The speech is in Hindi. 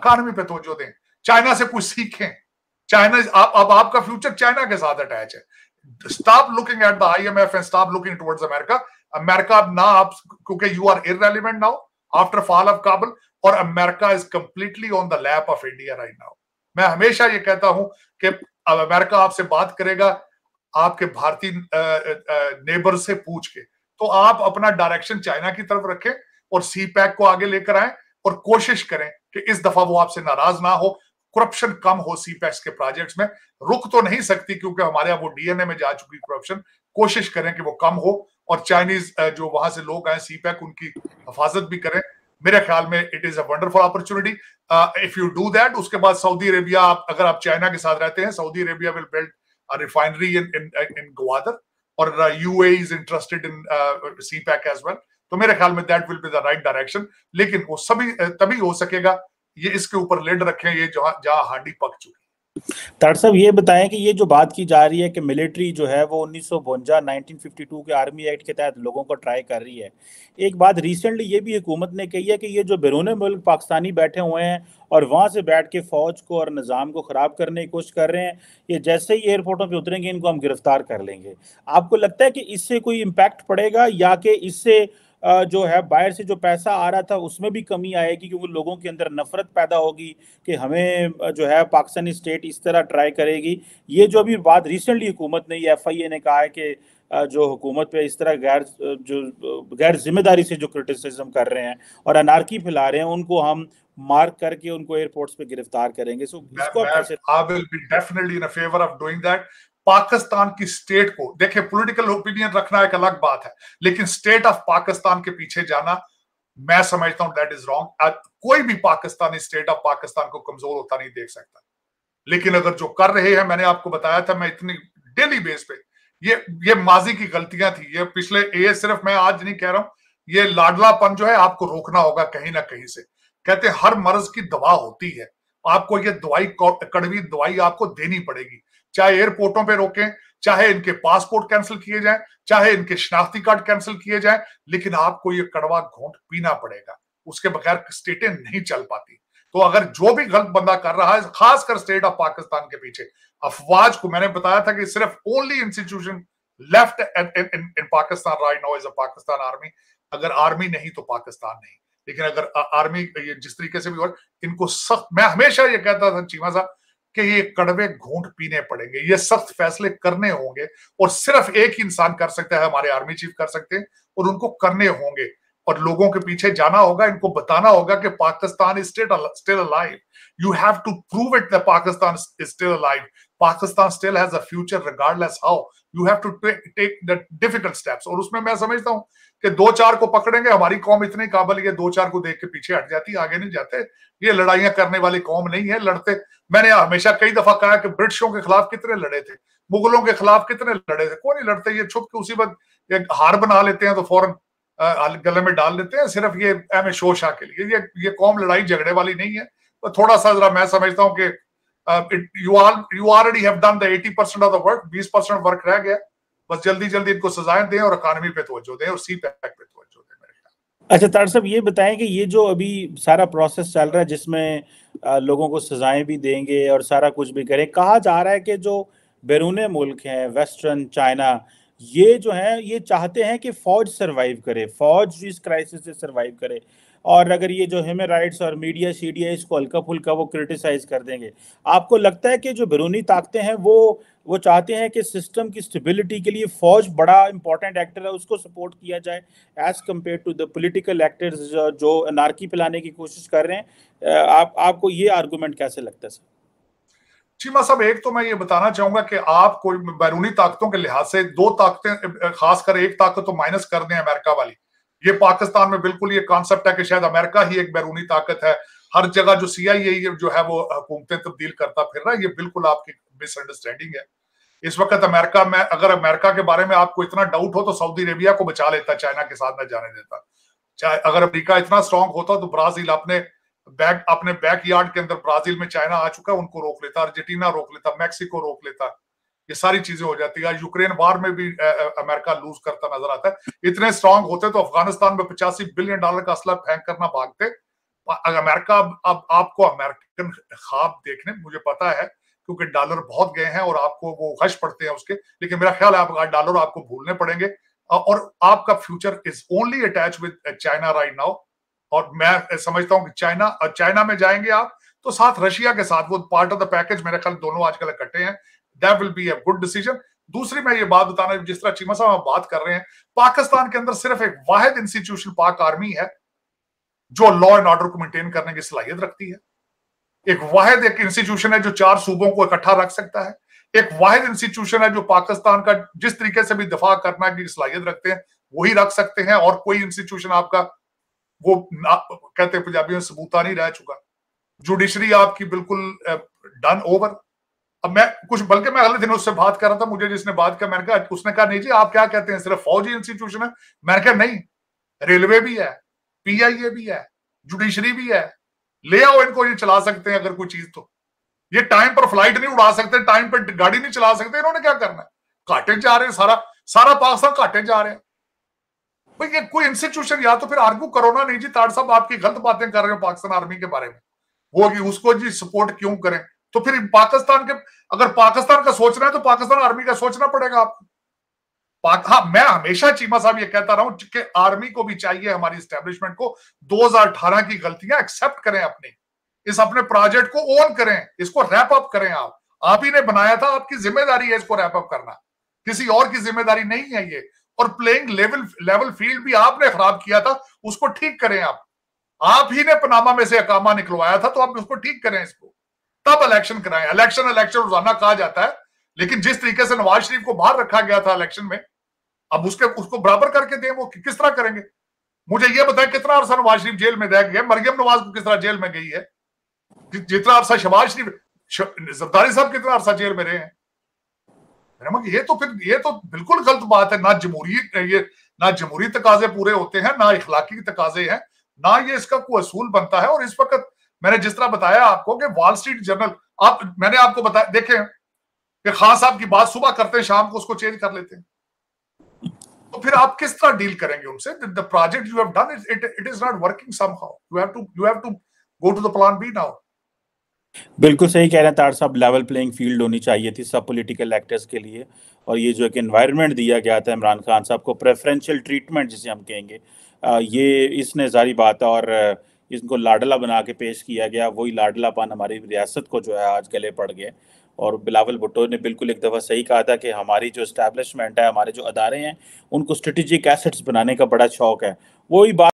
इकानमी पे तवज्जो दें, चाइना से कुछ सीखें। चाइना अब आपका फ्यूचर चाइना के साथ अटैच है। Stop looking at the IMF and stop looking towards America. America ना आप, क्योंकि you are irrelevant now after fall of Kabul, और America is completely on the lap of India right now. मैं हमेशा ये कहता हूं कि अब अमेरिका आपसे बात करेगा आपके भारतीय नेबर से पूछ के, तो आप अपना डायरेक्शन चाइना की तरफ रखें और CPEC को आगे लेकर आए और कोशिश करें कि इस दफा वो आपसे नाराज ना हो, करप्शन कम हो CPEC के प्रोजेक्ट्स में। रुक तो नहीं सकती क्योंकि हमारे यहाँ वो DNA में जा चुकी करप्शन, कोशिश करें कि वो कम हो और चाइनीज जो वहां से लोग आए CPEC उनकी हिफाजत भी करें। मेरे ख्याल में it is a wonderful opportunity if you do that. उसके बाद सऊदी अरेबिया, अगर आप चाइना के साथ रहते हैं, Saudi Arabia will build a refinery in Gwadar और UAE is interested in CPEC as well. तो मेरे ख्याल में that will be the right direction, लेकिन वो सभी तभी हो सकेगा ये इसके ऊपर लेड रखें, ये जहां हांडी पक चुकी। तार साहब ये बताएं कि ये जो बात की जा रही है कि मिलिट्री जो है वो 1952 के आर्मी एक्ट के तहत लोगों को ट्राई कर रही है, एक बात रिसेंटली ये भी हुकूमत ने कही है कि ये जो बैरून मुल्क पाकिस्तानी बैठे हुए हैं और वहाँ से बैठ के फौज को और निज़ाम को ख़राब करने की कोशिश कर रहे हैं, ये जैसे ही एयरपोर्टों पे उतरेंगे इनको हम गिरफ्तार कर लेंगे। आपको लगता है कि इससे कोई इम्पैक्ट पड़ेगा या कि इससे जो है बाहर से जो पैसा आ रहा था उसमें भी कमी आएगी, क्योंकि लोगों के अंदर नफरत पैदा होगी कि हमें जो है पाकिस्तानी स्टेट इस तरह ट्राई करेगी? ये जो अभी बात रिसेंटली हुकूमत ने, FIA ने कहा है कि जो हुकूमत पे इस तरह गैर जिम्मेदारी से जो क्रिटिसिज्म कर रहे हैं और अनारकी फैला रहे हैं उनको हम मार्क करके उनको एयरपोर्ट्स पे गिरफ्तार करेंगे। सो इसको पाकिस्तान की स्टेट को देखे, पॉलिटिकल ओपिनियन रखना एक अलग बात है, लेकिन स्टेट ऑफ पाकिस्तान के पीछे जाना मैं समझता हूं दैट इज रॉन्ग। कोई भी पाकिस्तानी स्टेट ऑफ पाकिस्तान को कमजोर होता नहीं देख सकता, लेकिन अगर जो कर रहे हैं, मैंने आपको बताया था मैं इतनी डेली बेस पे, ये माजी की गलतियां थी, ये पिछले, ये सिर्फ मैं आज नहीं कह रहा हूं, ये लाडलापन जो है आपको रोकना होगा कहीं ना कहीं से। कहते हैं हर मर्ज की दवा होती है, आपको ये दवाई, कड़वी दवाई आपको देनी पड़ेगी। चाहे एयरपोर्टों पे रोकें, चाहे इनके पासपोर्ट कैंसिल किए जाएं, चाहे इनके शनाख्ती कार्ड कैंसिल किए जाएं, लेकिन आपको ये कड़वा घोंट पीना पड़ेगा, उसके बगैर स्टेटें नहीं चल पाती। तो अगर जो भी गलत बंदा कर रहा है, खासकर स्टेट ऑफ पाकिस्तान के पीछे अफवाज को, मैंने बताया था कि सिर्फ only institution left in Pakistan right now is a Pakistan army. अगर आर्मी नहीं तो पाकिस्तान नहीं, लेकिन अगर आर्मी ये जिस तरीके से भी हो, इनको सख्त, मैं हमेशा ये कहता था चीमा साहब कि ये कड़वे घूंट पीने पड़ेंगे, ये सख्त फैसले करने होंगे और सिर्फ एक ही इंसान कर सकता है, हमारे आर्मी चीफ कर सकते हैं और उनको करने होंगे और लोगों के पीछे जाना होगा, इनको बताना होगा कि Pakistan is still alive. You have to prove it that Pakistan is still alive, Pakistan still has a future regardless how. You have to take the difficult steps. और उसमें मैं समझता हूं कि 2-4 को पकड़ेंगे, हमारी कौम इतनी काबिल है 2-4 को देख के पीछे हट जाती, आगे नहीं जाते। ये लड़ाइयां करने वाली कौम नहीं है, लड़ते, मैंने हमेशा कई दफा कहा कि ब्रिटिशों के खिलाफ कितने लड़े थे, मुगलों के खिलाफ कितने लड़े थे, कोई नहीं लड़ते, ये छुप के उसी वक्त हार बना लेते हैं तो फौरन गले में डाल लेते हैं, सिर्फ ये एम ए शोशा के लिए। ये कौम लड़ाई झगड़े वाली नहीं है। तो थोड़ा सा जरा मैं समझता हूँ कि you already have done the 80% of the work, 20% work रह गया, बस जल्दी जल्दी इनको सजाएं दें और इकानमी पे तवज्जो दें और CPEC पे तवज्जो दें। अच्छा तार साहब ये बताएं कि ये जो अभी सारा प्रोसेस चल रहा है जिसमें लोगों को सजाएं भी देंगे और सारा कुछ भी करें, कहा जा रहा है कि जो बैरूने मुल्क हैं वेस्टर्न चाइना, ये जो है ये चाहते हैं कि फौज सर्वाइव करे, फौज इस क्राइसिस से सर्वाइव करे, और अगर ये जो ह्यूमन राइट्स और मीडिया शीडिया इसको हल्का फुल्का वो क्रिटिसाइज कर देंगे। आपको लगता है कि जो बैरूनी ताकतें हैं वो चाहते हैं कि सिस्टम की स्टेबिलिटी के लिए फौज बड़ा इंपॉर्टेंट एक्टर है, उसको सपोर्ट किया जाए as compare to the political actors जो अनारकी फैलाने की कोशिश कर रहे हैं। आपको ये आर्गूमेंट कैसे लगता है सर? चीमा साहब, एक तो मैं ये बताना चाहूंगा कि आप कोई बैरूनी ताकतों के लिहाज से दो ताकतें, खासकर एक ताकत तो माइनस कर दें अमेरिका वाली। ये पाकिस्तान में बिल्कुल ये कॉन्सेप्ट है कि शायद अमेरिका ही एक बैरूनी ताकत है, हर जगह जो CIA जो है वो हुकूमतें तब्दील करता फिर रहा है, ये बिल्कुल आपकी मिसअंडरस्टैंडिंग है। इस वक्त अमेरिका में, अगर अमेरिका के बारे में आपको इतना डाउट हो तो सऊदी अरेबिया को बचा लेता, चाइना के साथ न जाने देता। चाहे अगर अमेरिका इतना स्ट्रांग होता तो ब्राजील, अपने बैकयार्ड के अंदर ब्राजील में चाइना आ चुका है, उनको रोक लेता, अर्जेंटीना रोक लेता, मैक्सिको रोक लेता, ये सारी चीजें हो जाती है। यूक्रेन वार में भी अमेरिका लूज करता नजर आता है। इतने स्ट्रांग होते तो अफगानिस्तान में $85 बिलियन का असला फेंक करना भागते अमेरिका, अब आपको अमेरिकन ख्वाब देखने, मुझे पता है क्योंकि डॉलर बहुत गए हैं और आपको वो खर्च पड़ते हैं उसके, लेकिन मेरा ख्याल है आप डॉलर आपको भूलने पड़ेंगे और आपका future is only attach with China right now. और मैं समझता हूँ कि चाइना में जाएंगे आप तो साथ रशिया के साथ, वो पार्ट ऑफ द पैकेज मेरे ख्याल दोनों आजकल इकट्ठे हैं। That will be a good decision. दूसरी मैं ये बात बताना, जिस तरह चीमा साहब हम बात कर रहे हैं, पाकिस्तान के अंदर सिर्फ एक वाहिद इंस्टीट्यूशन पाक आर्मी है जो लॉ एंड ऑर्डर को मेंटेन करने की सलाहियत रखती है। एक वाहिद एक इंस्टीट्यूशन है जो चार सूबों को इकट्ठा रख सकता है। एक वाहिद इंस्टीट्यूशन है जो पाकिस्तान का जिस तरीके से भी दफा करना की सलाहियत रखते हैं वही रख सकते हैं, और कोई इंस्टीट्यूशन आपका वो कहते पंजाबी में सबूता नहीं रह चुका। जुडिशरी आपकी बिल्कुल डन ओवर। अब मैं कुछ, बल्कि मैं अगले दिन उससे बात कर रहा था, मुझे जिसने बात किया, मैंने कहा, उसने कहा नहीं जी आप क्या कहते हैं सिर्फ फौजी इंस्टीट्यूशन है। मैंने कहा नहीं, रेलवे भी है, पीआईए भी है, जुडिशरी भी है, ले आओ इनको, ये चला सकते हैं अगर कोई चीज तो। ये टाइम पर फ्लाइट नहीं उड़ा सकते, टाइम पर गाड़ी नहीं चला सकते, इन्होंने क्या करना है? काटे जा रहे हैं, सारा पाकिस्तान काटे जा रहे हैं भाई। ये कोई इंस्टीट्यूशन, या तो फिर आर्गू करो ना, नहीं जी तार साहब आपकी गलत बातें कर रहे हो पाकिस्तान आर्मी के बारे में, वो कि उसको जी सपोर्ट क्यों करें। तो फिर पाकिस्तान के, अगर पाकिस्तान का सोचना है तो पाकिस्तान आर्मी का सोचना पड़ेगा आपको। हाँ, मैं हमेशा चीमा साहब ये कहता रहा हूं कि आर्मी को भी चाहिए, हमारी एस्टेब्लिशमेंट को, 2018 की गलतियां एक्सेप्ट करें, अपने प्रोजेक्ट को ओन करें, इसको रैप अप करें। आप ही ने बनाया था, आपकी जिम्मेदारी है इसको रैप अप करना, किसी और की जिम्मेदारी नहीं है ये। और प्लेइंग लेवल फील्ड भी आपने खराब किया था, उसको ठीक करें। आप ही ने पनामा में से अकामा निकलवाया था, तो आप उसको ठीक करें इसको, तब इलेक्शन कराएं। इलेक्शन इलेक्शन रोजाना कहा जाता है, लेकिन जिस तरीके से नवाज शरीफ को बाहर रखा गया था इलेक्शन में, अब उसको बराबर करके दें, वो किस तरह करेंगे? मुझे ये बताएं कितना अरसा नवाज शरीफ जेल में रह गए, मरियम नवाज को किस तरह जेल में गई है, जितना अरसा शहबाज शरीफ, जरदारी साहब कितना अरसा जेल में रहे हैं। ये तो बिल्कुल गलत बात है। ना जमहूरी तकाजे पूरे होते हैं, ना इखलाकी तकाजे हैं, ना ये इसका कोई असूल बनता है। और इस वक्त मैंने जिस तरह बताया आपको कि वॉल स्ट्रीट जर्नल, मैंने आपको बताया, देखें कि खान साहब की बात सुबह करते हैं, शाम को उसको चेंज कर लेते हैं, तो फिर आप किस तरह डील करेंगे उनसे? The project you have done it is not working somehow, you have to go to the plan B now. बिल्कुल सही कह रहे हैं तार साहब, लेवल प्लेइंग फील्ड होनी चाहिए थी सब पॉलिटिकल एक्टर्स के लिए। और ये जो एक एनवायरनमेंट दिया गया था इमरान खान साहब को, प्रेफरेंशियल ट्रीटमेंट जिसे हम कहेंगे, ये इसने जारी बात है, और इनको लाडला बना के पेश किया गया। वही लाडलापन हमारी रियासत को जो है आज गले पड़ गए। और बिलावल भुट्टो ने बिल्कुल एक दफ़ा सही कहा था कि हमारी जो इस्टेब्लिशमेंट है, हमारे जो अदारे हैं, उनको स्ट्रेटेजिक एसेट्स बनाने का बड़ा शौक है। वही बात